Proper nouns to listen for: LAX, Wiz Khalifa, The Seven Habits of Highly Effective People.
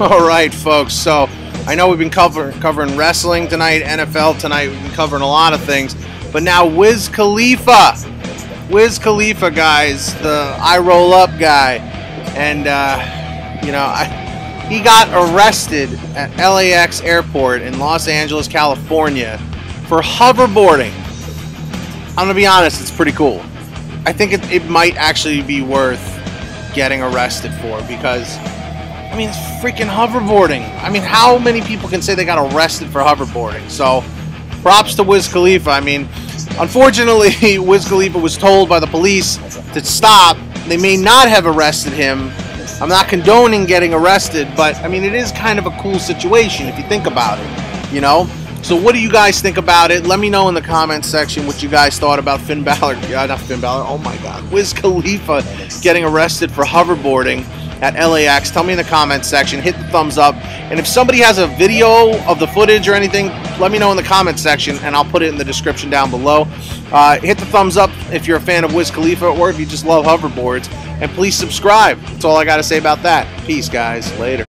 Alright folks, so I know we've been covering wrestling tonight, NFL tonight, we've been covering a lot of things, but now Wiz Khalifa guys, the I roll up guy, and you know, he got arrested at LAX airport in Los Angeles, California for hoverboarding. I'm gonna be honest, it's pretty cool. I think it might actually be worth getting arrested for, because I mean, it's freaking hoverboarding. I mean, how many people can say they got arrested for hoverboarding? So, props to Wiz Khalifa. I mean, unfortunately, Wiz Khalifa was told by the police to stop. They may not have arrested him. I'm not condoning getting arrested, but, I mean, it is kind of a cool situation if you think about it, you know? So what do you guys think about it? Let me know in the comments section what you guys thought about Wiz Khalifa getting arrested for hoverboarding at LAX. Tell me in the comments section, hit the thumbs up, and if somebody has a video of the footage or anything, let me know in the comments section and I'll put it in the description down below. Hit the thumbs up if you're a fan of Wiz Khalifa or if you just love hoverboards, and please subscribe. That's all I gotta say about that. Peace guys, later.